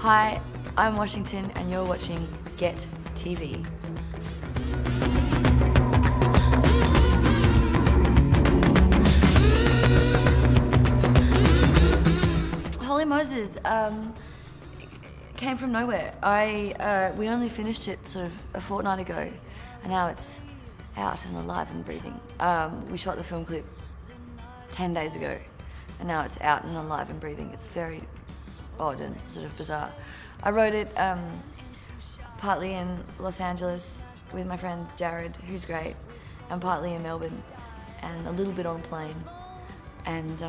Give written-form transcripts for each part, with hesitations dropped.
Hi, I'm Washington, and you're watching Get TV. Holy Moses came from nowhere. We only finished it sort of a fortnight ago, and now it's out and alive and breathing. We shot the film clip 10 days ago, and now it's out and alive and breathing. It's very odd and sort of bizarre. I wrote it partly in Los Angeles with my friend Jared, who's great, and partly in Melbourne, and a little bit on a plane. And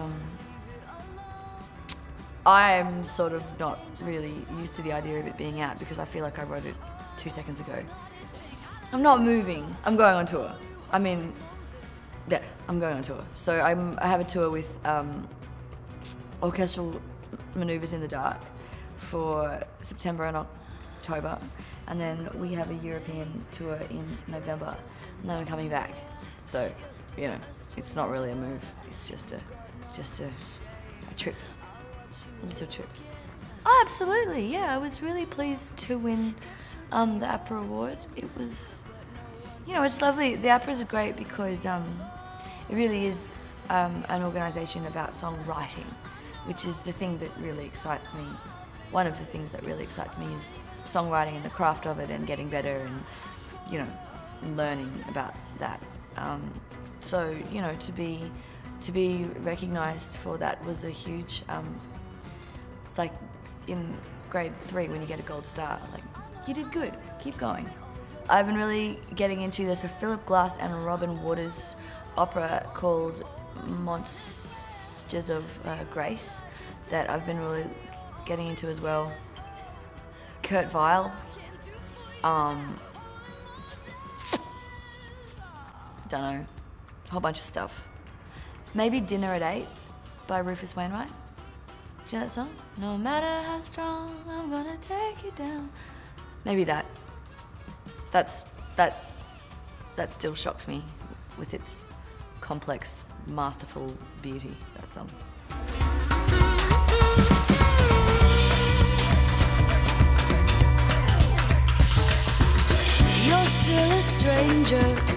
I'm sort of not really used to the idea of it being out because I feel like I wrote it 2 seconds ago. I'm not moving, I'm going on tour. I mean, yeah, I'm going on tour. So I have a tour with Orchestral Maneuvers in the Dark for September and October, and then we have a European tour in November, and then I'm coming back. So, you know, it's not really a move, it's just a trip, a little trip. Oh, absolutely, yeah, I was really pleased to win the APRA award. It was, you know, it's lovely. The APRAs are great because it really is an organisation about songwriting, which is the thing that really excites me. One of the things that really excites me is songwriting and the craft of it and getting better and, you know, learning about that. So, you know, to be recognised for that was a huge, it's like in grade 3 when you get a gold star, like, you did good, keep going. I've been really getting into, there's a Philip Glass and Robin Waters opera called Monsters of Grace that I've been really getting into as well. Kurt Weil. Don't know, a whole bunch of stuff. Maybe Dinner at 8 by Rufus Wainwright. Do you know that song? No matter how strong, I'm gonna take you down. Maybe that. That still shocks me with its complex, masterful beauty, that song. You're still a stranger.